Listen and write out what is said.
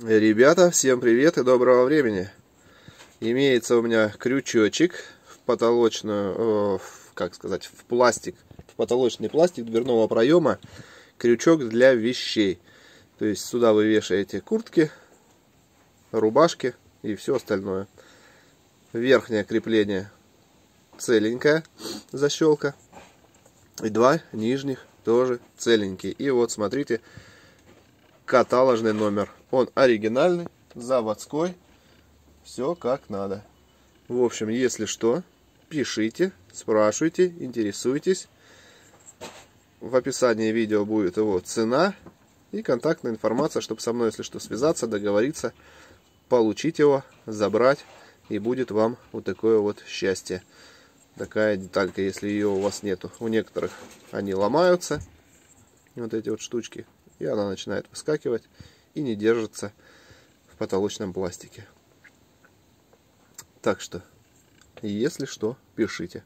Ребята, всем привет и доброго времени. Имеется у меня крючочек в потолочную, в потолочный пластик дверного проема, крючок для вещей. То есть сюда вы вешаете куртки, рубашки и все остальное. Верхнее крепление целенькое, защелка, и два нижних тоже целенькие. И вот смотрите, каталожный номер. Он оригинальный, заводской, все как надо. В общем, если что, пишите, спрашивайте, интересуйтесь. В описании видео будет его цена и контактная информация, чтобы со мной, если что, связаться, договориться, получить его, забрать. И будет вам вот такое вот счастье. Такая деталька, если ее у вас нету. У некоторых они ломаются, вот эти вот штучки. И она начинает выскакивать и не держится в потолочном пластике. Так что, если что, пишите.